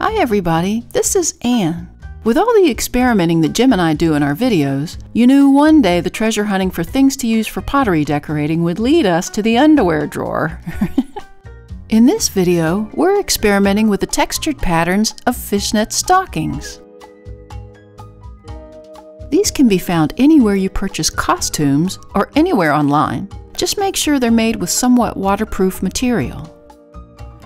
Hi everybody, this is Ann. With all the experimenting that Jim and I do in our videos, you knew one day the treasure hunting for things to use for pottery decorating would lead us to the underwear drawer. In this video, we're experimenting with the textured patterns of fishnet stockings. These can be found anywhere you purchase costumes or anywhere online. Just make sure they're made with somewhat waterproof material.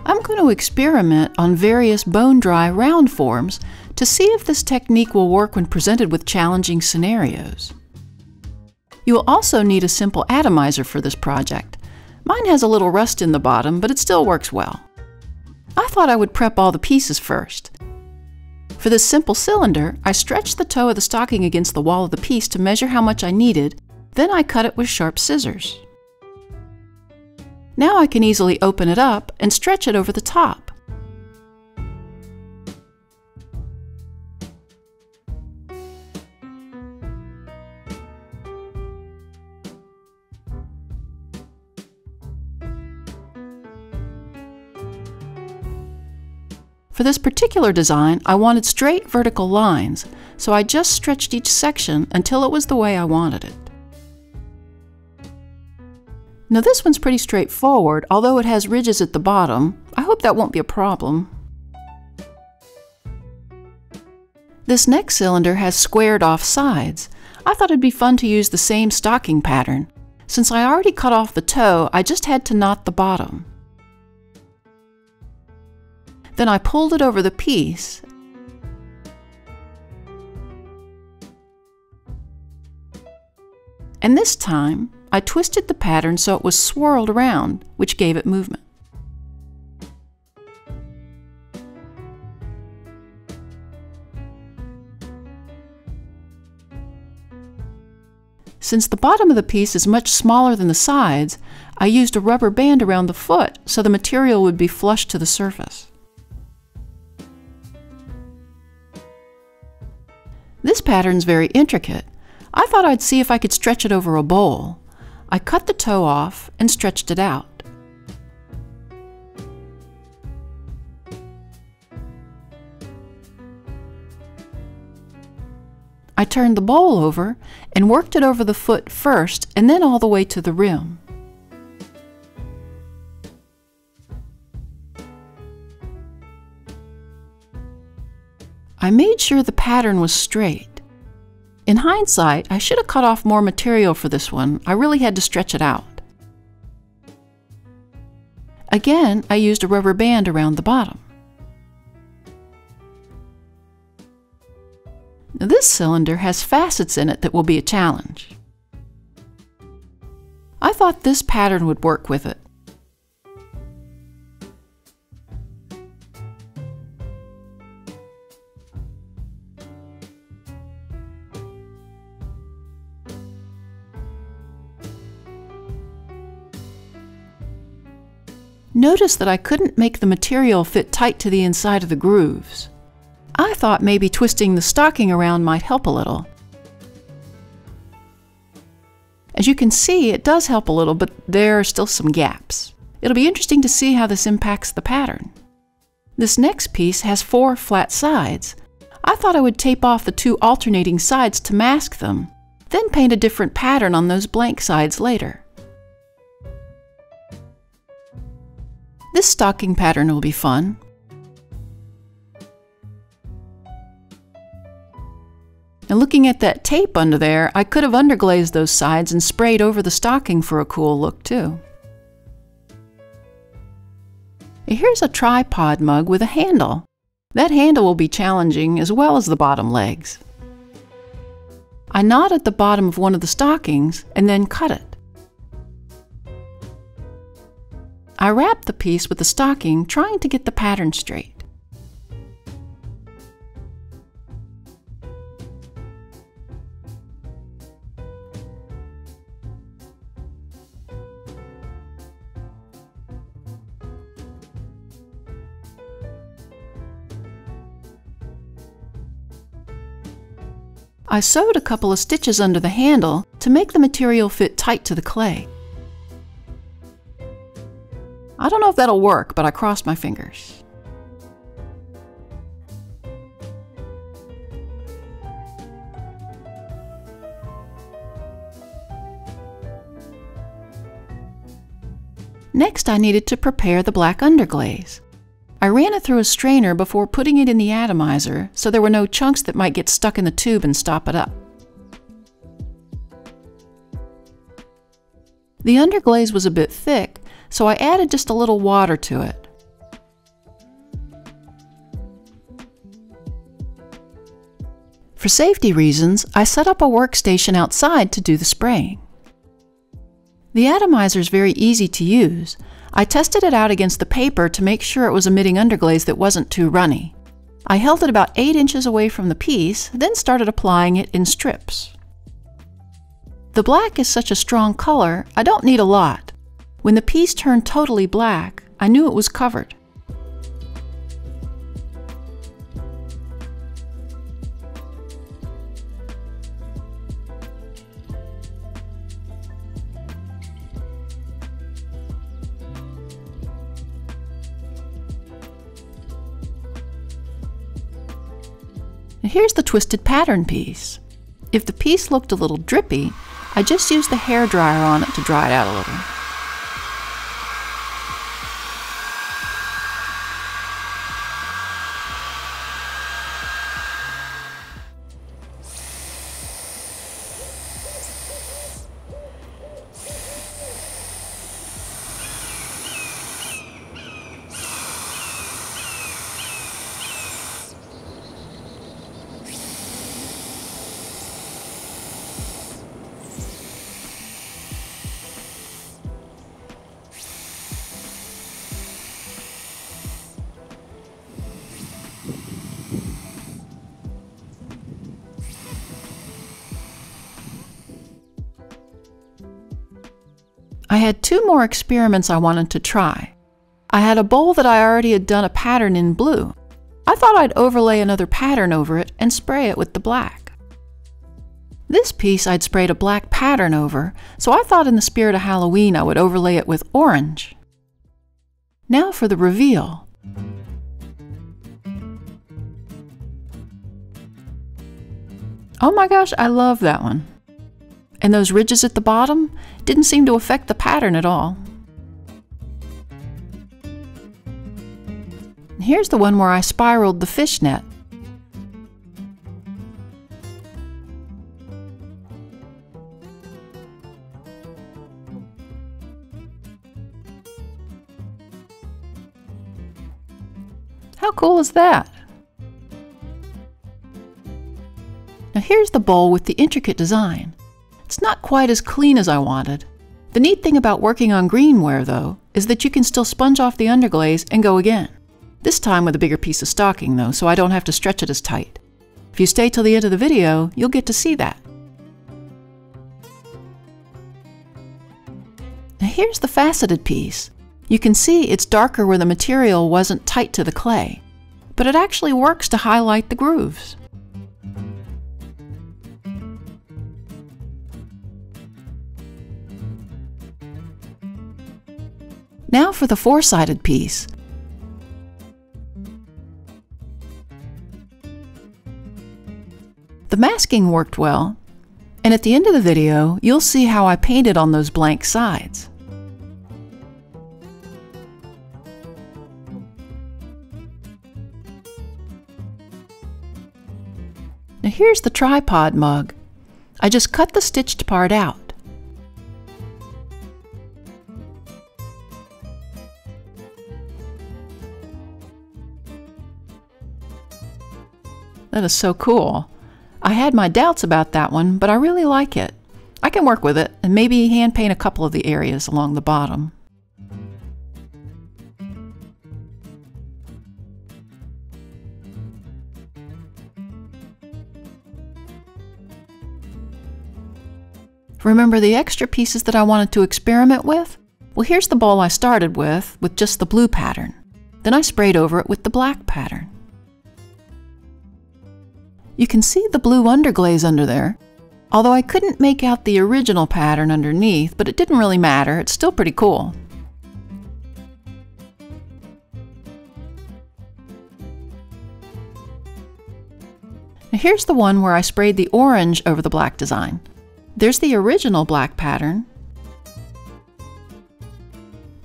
I'm going to experiment on various bone-dry round forms to see if this technique will work when presented with challenging scenarios. You will also need a simple atomizer for this project. Mine has a little rust in the bottom, but it still works well. I thought I would prep all the pieces first. For this simple cylinder, I stretched the toe of the stocking against the wall of the piece to measure how much I needed, then I cut it with sharp scissors. Now I can easily open it up and stretch it over the top. For this particular design, I wanted straight vertical lines, so I just stretched each section until it was the way I wanted it. Now this one's pretty straightforward, although it has ridges at the bottom. I hope that won't be a problem. This next cylinder has squared off sides. I thought it'd be fun to use the same stocking pattern. Since I already cut off the toe, I just had to knot the bottom. Then I pulled it over the piece. And this time, I twisted the pattern so it was swirled around, which gave it movement. Since the bottom of the piece is much smaller than the sides, I used a rubber band around the foot so the material would be flush to the surface. This pattern's very intricate. I thought I'd see if I could stretch it over a bowl. I cut the toe off and stretched it out. I turned the bowl over and worked it over the foot first and then all the way to the rim. I made sure the pattern was straight. In hindsight, I should have cut off more material for this one. I really had to stretch it out. Again, I used a rubber band around the bottom. Now, this cylinder has facets in it that will be a challenge. I thought this pattern would work with it. Notice that I couldn't make the material fit tight to the inside of the grooves. I thought maybe twisting the stocking around might help a little. As you can see, it does help a little, but there are still some gaps. It'll be interesting to see how this impacts the pattern. This next piece has four flat sides. I thought I would tape off the two alternating sides to mask them, then paint a different pattern on those blank sides later. This stocking pattern will be fun. Now looking at that tape under there, I could have underglazed those sides and sprayed over the stocking for a cool look too. Here's a tripod mug with a handle. That handle will be challenging as well as the bottom legs. I knotted the bottom of one of the stockings and then cut it. I wrapped the piece with the stocking, trying to get the pattern straight. I sewed a couple of stitches under the handle to make the material fit tight to the clay. I don't know if that'll work, but I crossed my fingers. Next, I needed to prepare the black underglaze. I ran it through a strainer before putting it in the atomizer so there were no chunks that might get stuck in the tube and stop it up. The underglaze was a bit thick, so I added just a little water to it. For safety reasons, I set up a workstation outside to do the spraying. The atomizer is very easy to use. I tested it out against the paper to make sure it was emitting underglaze that wasn't too runny. I held it about 8 inches away from the piece, then started applying it in strips. The black is such a strong color, I don't need a lot. When the piece turned totally black, I knew it was covered. Now here's the twisted pattern piece. If the piece looked a little drippy, I just used the hairdryer on it to dry it out a little. I had 2 more experiments I wanted to try. I had a bowl that I already had done a pattern in blue. I thought I'd overlay another pattern over it and spray it with the black. This piece I'd sprayed a black pattern over, so I thought in the spirit of Halloween I would overlay it with orange. Now for the reveal. Oh my gosh, I love that one. And those ridges at the bottom didn't seem to affect the pattern at all. And here's the one where I spiraled the fishnet. How cool is that? Now here's the bowl with the intricate design. It's not quite as clean as I wanted. The neat thing about working on greenware, though, is that you can still sponge off the underglaze and go again. This time with a bigger piece of stocking, though, so I don't have to stretch it as tight. If you stay till the end of the video, you'll get to see that. Now here's the faceted piece. You can see it's darker where the material wasn't tight to the clay, but it actually works to highlight the grooves. Now for the 4-sided piece. The masking worked well, and at the end of the video, you'll see how I painted on those blank sides. Now here's the tripod mug. I just cut the stitched part out. That is so cool. I had my doubts about that one, but I really like it. I can work with it and maybe hand paint a couple of the areas along the bottom. Remember the extra pieces that I wanted to experiment with? Well, here's the bowl I started with just the blue pattern. Then I sprayed over it with the black pattern. You can see the blue underglaze under there, although I couldn't make out the original pattern underneath, but it didn't really matter, it's still pretty cool. Now here's the one where I sprayed the orange over the black design. There's the original black pattern,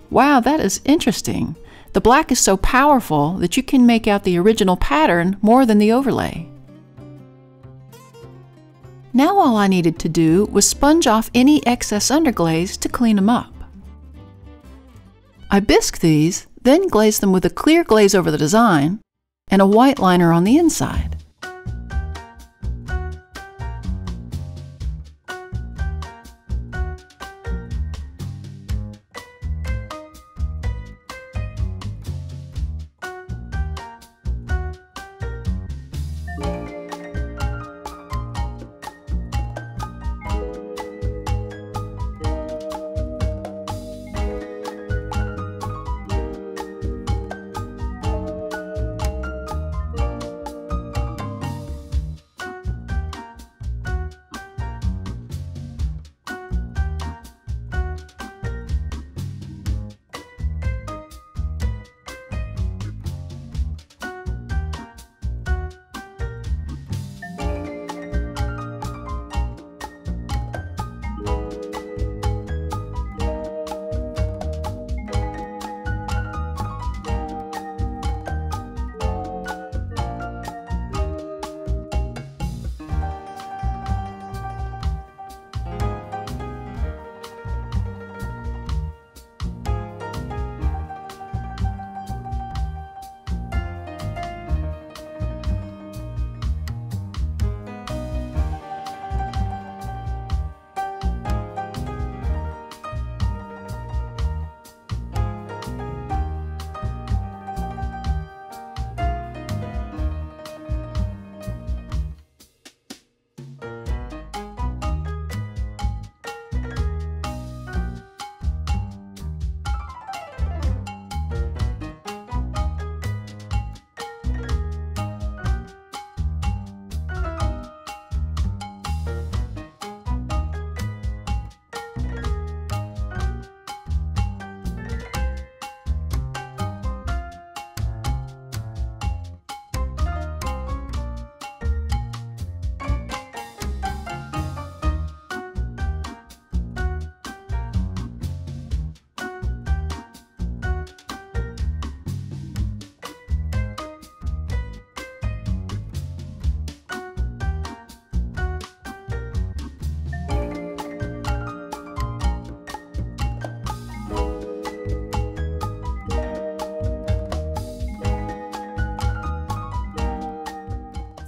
Wow, that is interesting. The black is so powerful that you can make out the original pattern more than the overlay. Now all I needed to do was sponge off any excess underglaze to clean them up. I bisque these, then glaze them with a clear glaze over the design and a white liner on the inside.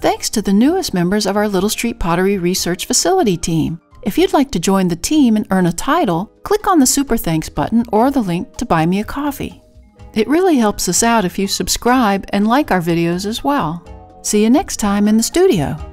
Thanks to the newest members of our Little Street Pottery Research Facility team. If you'd like to join the team and earn a title, click on the Super Thanks button or the link to buy me a coffee. It really helps us out if you subscribe and like our videos as well. See you next time in the studio.